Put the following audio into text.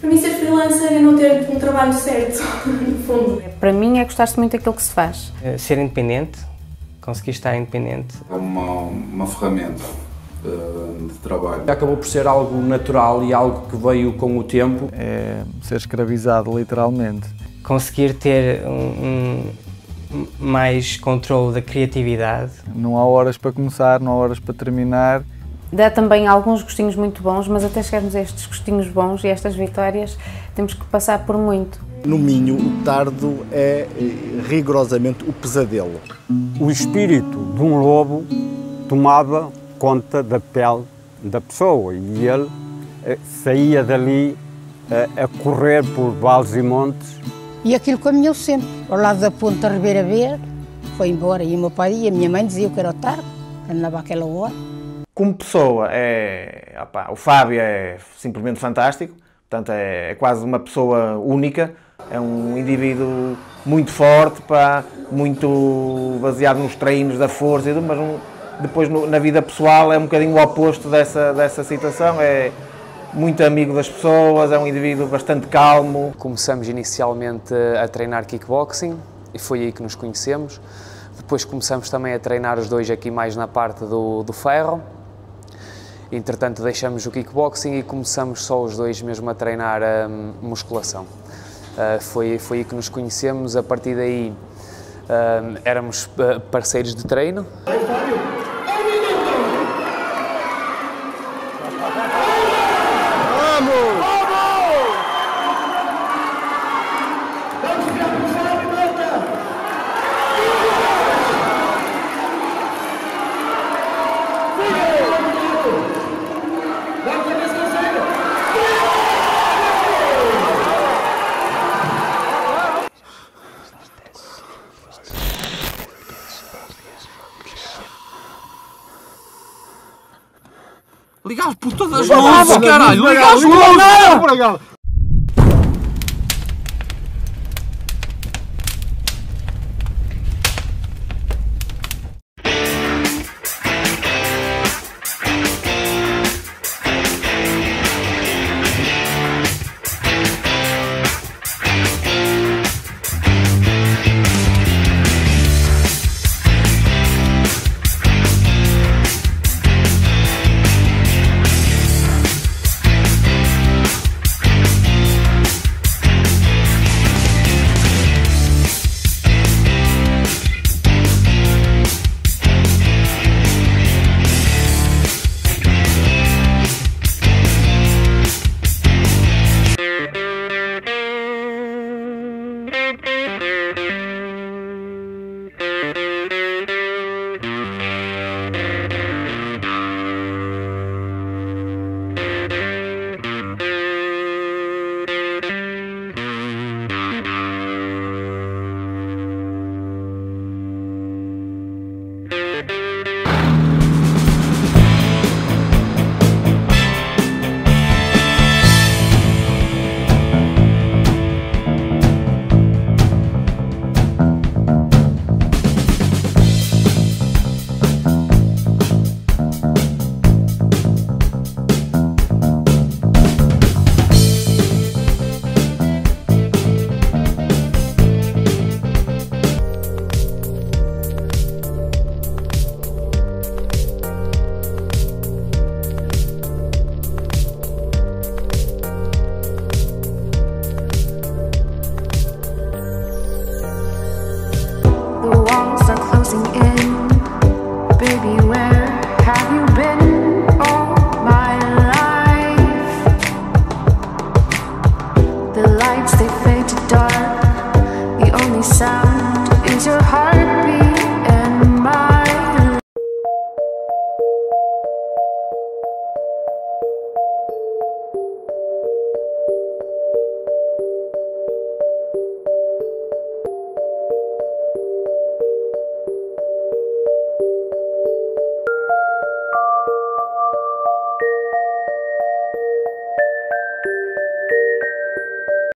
Para mim ser freelancer é não ter um trabalho certo, no fundo. Para mim é gostar-se muito daquilo que se faz. É ser independente, conseguir estar independente. É uma ferramenta de trabalho. Acabou por ser algo natural e algo que veio com o tempo. É ser escravizado, literalmente. Conseguir ter mais controle da criatividade. Não há horas para começar, não há horas para terminar. Dá também alguns gostinhos muito bons, mas até chegarmos a estes gostinhos bons e estas vitórias, temos que passar por muito. No Minho, o Tardo é rigorosamente o pesadelo. O espírito de um lobo tomava conta da pele da pessoa e ele saía dali a correr por vales e montes. E aquilo caminhou sempre, ao lado da ponte da Ribeira Verde, foi embora. E o meu pai e a minha mãe diziam que era o Tardo, andava àquela hora. Como pessoa, o Fábio é simplesmente fantástico, portanto é quase uma pessoa única, é um indivíduo muito forte, muito baseado nos treinos da força, mas depois na vida pessoal é um bocadinho o oposto dessa situação, é muito amigo das pessoas, é um indivíduo bastante calmo. Começamos inicialmente a treinar kickboxing e foi aí que nos conhecemos, depois começamos também a treinar os dois aqui mais na parte do ferro. Entretanto, deixamos o kickboxing e começamos só os dois mesmo a treinar a musculação. Foi aí que nos conhecemos, a partir daí éramos parceiros de treino. Ligaste por todas as luzes, caralho! Ligaste por todas as luzes!